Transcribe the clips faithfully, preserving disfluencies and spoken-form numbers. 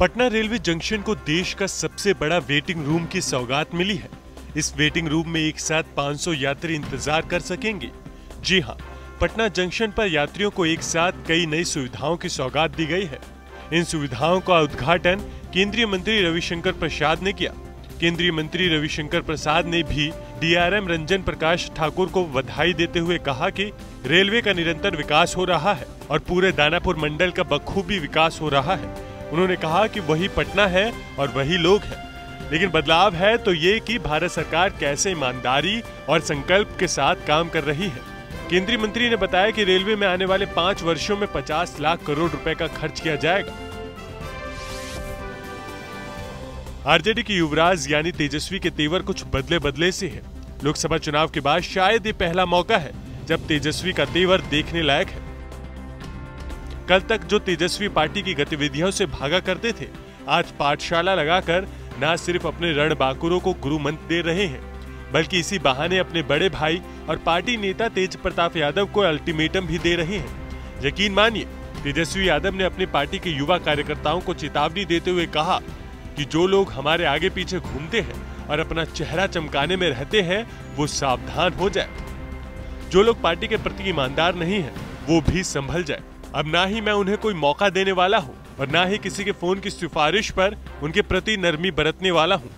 Patna railway junction को देश का सबसे बड़ा वेटिंग रूम की सौगात मिली है। इस वेटिंग रूम में एक साथ पाँच सौ यात्री इंतजार कर सकेंगे। जी हां, पटना जंक्शन पर यात्रियों को एक साथ कई नई सुविधाओं की सौगात दी गई है। इन सुविधाओं का उद्घाटन केंद्रीय मंत्री रविशंकर प्रसाद ने किया। केंद्रीय मंत्री रविशंकर प्रसाद ने भी डीआरएम रंजन प्रकाश ठाकुर को बधाई देते हुए कहा कि रेलवे का निरंतर विकास हो रहा है और पूरे दानापुर मंडल का बखूबी विकास हो रहा है। उन्होंने कहा कि वही पटना है और वही लोग हैं, लेकिन बदलाव है तो ये कि भारत सरकार कैसे ईमानदारी और संकल्प के साथ काम कर रही है। केंद्रीय मंत्री ने बताया कि रेलवे में आने वाले पाँच वर्षों में पचास लाख करोड़ रुपए का खर्च किया जाएगा। आरजेडी के युवराज यानी तेजस्वी के तेवर कुछ बदले बदले से हैं। लोकसभा चुनाव के बाद शायद ये पहला मौका है जब तेजस्वी का तेवर देखने लायक है। कल तक जो तेजस्वी पार्टी की गतिविधियों से भागा करते थे, आज पाठशाला लगाकर ना सिर्फ अपने रणबांकुरों को गुरु मंत्र दे रहे हैं, बल्कि इसी बहाने अपने बड़े भाई और पार्टी नेता तेज प्रताप यादव को अल्टीमेटम भी दे रहे हैं। यकीन मानिए, तेजस्वी यादव ने अपने पार्टी के युवा कार्यकर्ताओं को चेतावनी देते हुए कहा कि जो लोग हमारे आगे पीछे घूमते हैं और अपना चेहरा चमकाने में रहते हैं, वो सावधान हो जाए। जो लोग पार्टी के प्रति ईमानदार नहीं हैं, वो भी संभल जाए। अब ना ही मैं उन्हें कोई मौका देने वाला हूँ और ना ही किसी के फोन की सिफारिश पर उनके प्रति नरमी बरतने वाला हूँ।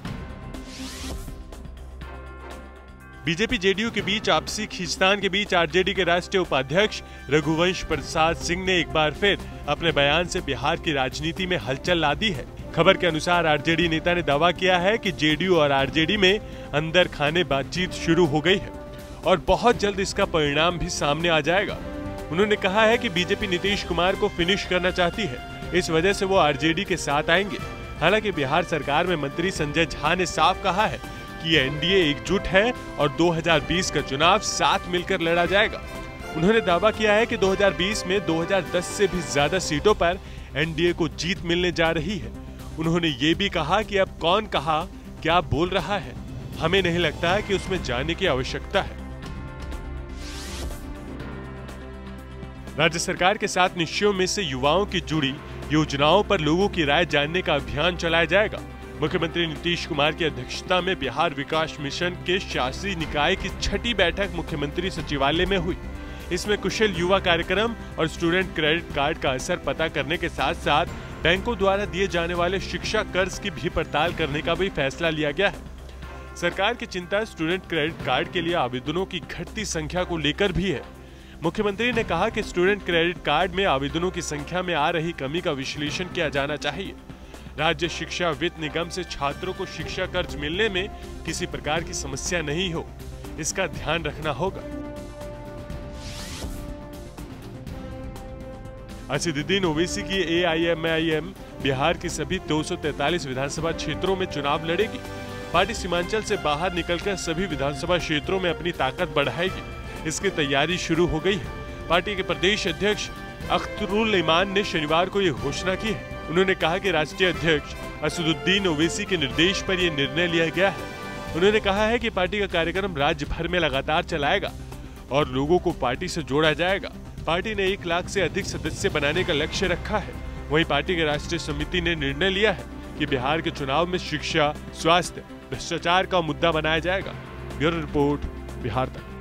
बीजेपी जेडीयू के बीच आपसी खींचतान के बीच आरजेडी के राष्ट्रीय उपाध्यक्ष रघुवंश प्रसाद सिंह ने एक बार फिर अपने बयान से बिहार की राजनीति में हलचल ला दी है। खबर के अनुसार आरजेडी नेता ने दावा किया है कि जेडीयू और आरजेडी में अंदर खाने बातचीत शुरू हो गई है और बहुत जल्द इसका परिणाम भी सामने आ जाएगा। उन्होंने कहा है कि बीजेपी नीतीश कुमार को फिनिश करना चाहती है, इस वजह से वो आरजेडी के साथ आएंगे। हालांकि बिहार सरकार में मंत्री संजय झा ने साफ कहा है कि एनडीए एकजुट है और दो हज़ार बीस का चुनाव साथ मिलकर लड़ा जाएगा। उन्होंने दावा किया है कि दो हज़ार बीस में दो हज़ार दस से भी ज्यादा सीटों पर एनडीए को जीत मिलने जा रही है। उन्होंने ये भी कहा कि अब कौन कहा क्या बोल रहा है, हमें नहीं लगता है कि उसमें जाने की आवश्यकता है। राज्य सरकार के सात निश्चयों में से युवाओं की जुड़ी योजनाओं पर लोगों की राय जानने का अभियान चलाया जाएगा। मुख्यमंत्री नीतीश कुमार की अध्यक्षता में बिहार विकास मिशन के शासी निकाय की छठी बैठक मुख्यमंत्री सचिवालय में हुई। इसमें कुशल युवा कार्यक्रम और स्टूडेंट क्रेडिट कार्ड का असर पता करने के साथ साथ बैंकों द्वारा दिए जाने वाले शिक्षा कर्ज की भी पड़ताल करने का भी फैसला लिया गया है। सरकार की चिंता स्टूडेंट क्रेडिट कार्ड के लिए आवेदनों की घटती संख्या को लेकर भी है। मुख्यमंत्री ने कहा कि स्टूडेंट क्रेडिट कार्ड में आवेदनों की संख्या में आ रही कमी का विश्लेषण किया जाना चाहिए। राज्य शिक्षा वित्त निगम से छात्रों को शिक्षा कर्ज मिलने में किसी प्रकार की समस्या नहीं हो, इसका ध्यान रखना होगा। असदुद्दीन ओवैसी की एआईएमआईएम बिहार की सभी दो सौ तैंतालीस विधानसभा क्षेत्रों में चुनाव लड़ेगी। पार्टी सीमांचल से बाहर निकलकर सभी विधानसभा क्षेत्रों में अपनी ताकत बढ़ाएगी, इसकी तैयारी शुरू हो गई है। पार्टी के प्रदेश अध्यक्ष अख्तरुलमान ने शनिवार को ये घोषणा की है। उन्होंने कहा कि राष्ट्रीय अध्यक्ष असदुद्दीन ओवैसी के निर्देश पर यह निर्णय लिया गया है। उन्होंने कहा है कि पार्टी का कार्यक्रम राज्य भर में लगातार चलाएगा और लोगों को पार्टी से जोड़ा जाएगा। पार्टी ने एक लाख से अधिक सदस्य बनाने का लक्ष्य रखा है। वहीं पार्टी के राष्ट्रीय समिति ने निर्णय लिया है कि बिहार के चुनाव में शिक्षा, स्वास्थ्य, भ्रष्टाचार का मुद्दा बनाया जाएगा। ब्यूरो रिपोर्ट, बिहार तक।